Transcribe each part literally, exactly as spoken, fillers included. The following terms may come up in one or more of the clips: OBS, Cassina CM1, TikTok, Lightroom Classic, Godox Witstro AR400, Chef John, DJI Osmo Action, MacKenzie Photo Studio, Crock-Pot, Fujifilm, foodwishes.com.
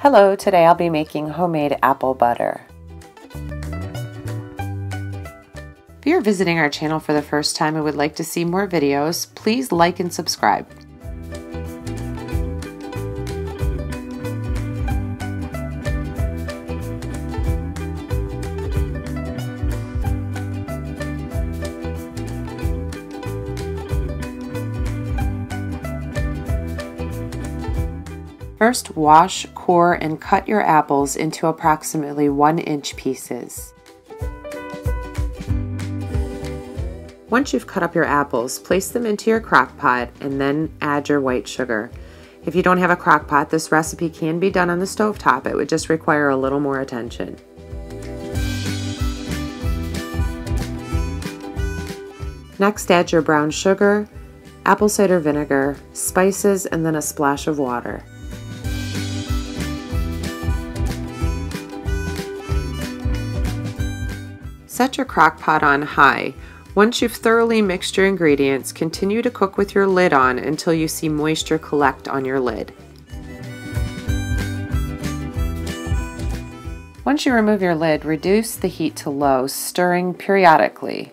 Hello, today I'll be making homemade apple butter. If you're visiting our channel for the first time and would like to see more videos, please like and subscribe. First, wash, core, and cut your apples into approximately one inch pieces. Once you've cut up your apples, place them into your crock pot and then add your white sugar. If you don't have a crock pot, this recipe can be done on the stovetop. It would just require a little more attention. Next, add your brown sugar, apple cider vinegar, spices, and then a splash of water. Set your crock pot on high. Once you've thoroughly mixed your ingredients, continue to cook with your lid on until you see moisture collect on your lid. Once you remove your lid, reduce the heat to low, stirring periodically.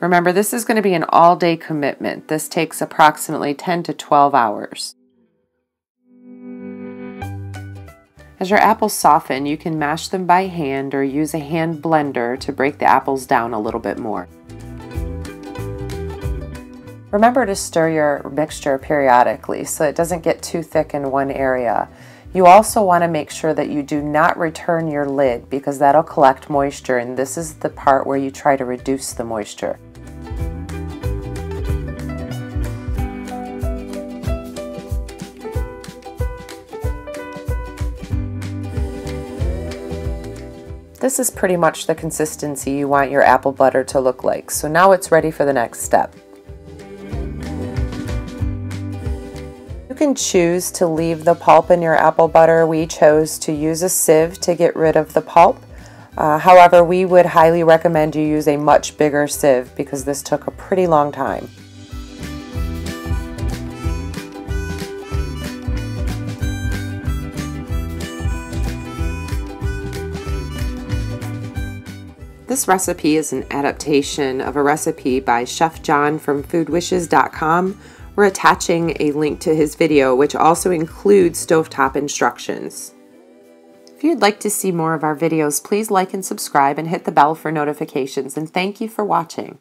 Remember, this is going to be an all-day commitment. This takes approximately ten to twelve hours. As your apples soften, you can mash them by hand or use a hand blender to break the apples down a little bit more. Remember to stir your mixture periodically so it doesn't get too thick in one area. You also want to make sure that you do not return your lid because that'll collect moisture, and this is the part where you try to reduce the moisture. This is pretty much the consistency you want your apple butter to look like. So now it's ready for the next step. You can choose to leave the pulp in your apple butter. We chose to use a sieve to get rid of the pulp. Uh, however, we would highly recommend you use a much bigger sieve because this took a pretty long time. This recipe is an adaptation of a recipe by Chef John from food wishes dot com. We're attaching a link to his video, which also includes stovetop instructions. If you'd like to see more of our videos, please like and subscribe and hit the bell for notifications. And thank you for watching.